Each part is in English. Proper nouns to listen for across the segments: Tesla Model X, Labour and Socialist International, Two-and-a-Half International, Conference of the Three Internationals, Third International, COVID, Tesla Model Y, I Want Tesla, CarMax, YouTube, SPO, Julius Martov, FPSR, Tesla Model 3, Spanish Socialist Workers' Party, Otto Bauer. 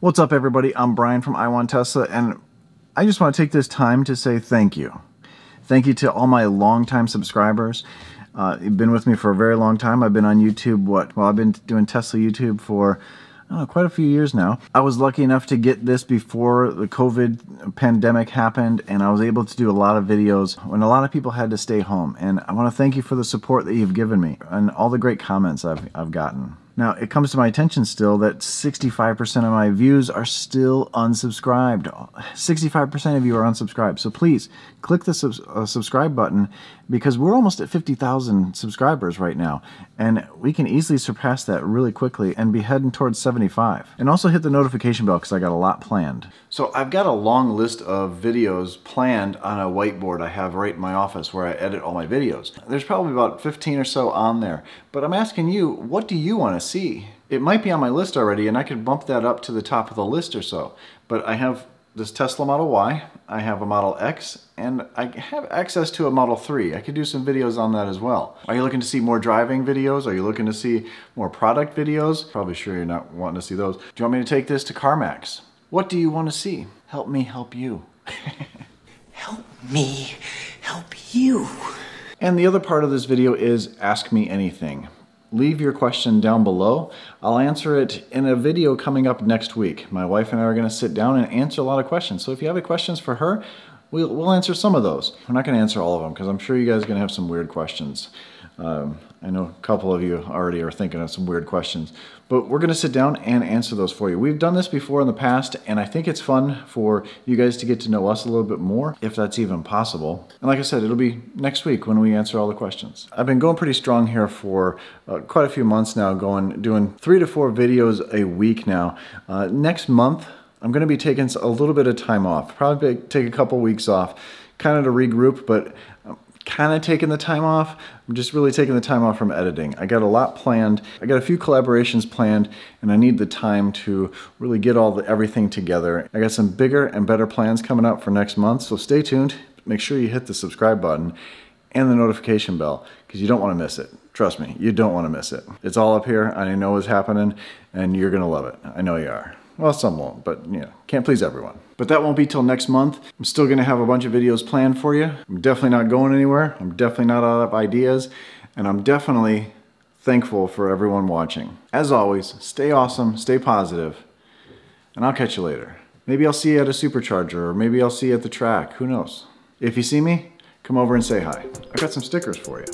What's up, everybody? I'm Brian from I Want Tesla, and I just want to take this time to say thank you. Thank you to all my longtime subscribers. You've been with me for a very long time. I've been on YouTube, I've been doing Tesla YouTube for quite a few years now. I was lucky enough to get this before the COVID pandemic happened, and I was able to do a lot of videos when a lot of people had to stay home. And I want to thank you for the support that you've given me and all the great comments I've gotten. Now, it comes to my attention still that 65% of my views are still unsubscribed. 65% of you are unsubscribed. So please click the subscribe button, because we're almost at 50,000 subscribers right now. And we can easily surpass that really quickly and be heading towards 75. And also hit the notification bell, because I got a lot planned. So I've got a long list of videos planned on a whiteboard I have right in my office where I edit all my videos. There's probably about 15 or so on there. But I'm asking you, what do you want to see? It might be on my list already, and I could bump that up to the top of the list or so. But I have this Tesla Model Y, I have a Model X, and I have access to a Model 3. I could do some videos on that as well. Are you looking to see more driving videos? Are you looking to see more product videos? Probably sure you're not wanting to see those. Do you want me to take this to CarMax? What do you want to see? Help me help you. Help me help you. And the other part of this video is ask me anything. Leave your question down below. I'll answer it in a video coming up next week. My wife and I are going to sit down and answer a lot of questions. So if you have questions for her, we'll answer some of those. We're not going to answer all of them, because I'm sure you guys are going to have some weird questions. I know a couple of you already are thinking of some weird questions, but we're going to sit down and answer those for you. We've done this before in the past, and I think it's fun for you guys to get to know us a little bit more, if that's even possible. And like I said, it'll be next week when we answer all the questions. I've been going pretty strong here for quite a few months now, doing 3 to 4 videos a week now. Next month, I'm going to be taking a little bit of time off, probably take a couple weeks off, kind of to regroup, but kind of taking the time off. I'm just really taking the time off from editing. I got a lot planned. I got a few collaborations planned, and I need the time to really get everything together. I got some bigger and better plans coming up for next month, so stay tuned. Make sure you hit the subscribe button and the notification bell, because you don't want to miss it. Trust me, you don't want to miss it. It's all up here. I know what's happening, and you're going to love it. I know you are. Well, some won't, but you know, can't please everyone. But that won't be till next month. I'm still gonna have a bunch of videos planned for you. I'm definitely not going anywhere. I'm definitely not out of ideas. And I'm definitely thankful for everyone watching. As always, stay awesome, stay positive, and I'll catch you later. Maybe I'll see you at a supercharger, or maybe I'll see you at the track, who knows? If you see me, come over and say hi. I've got some stickers for you.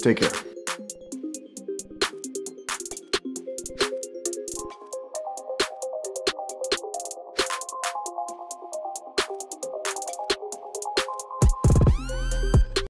Take care.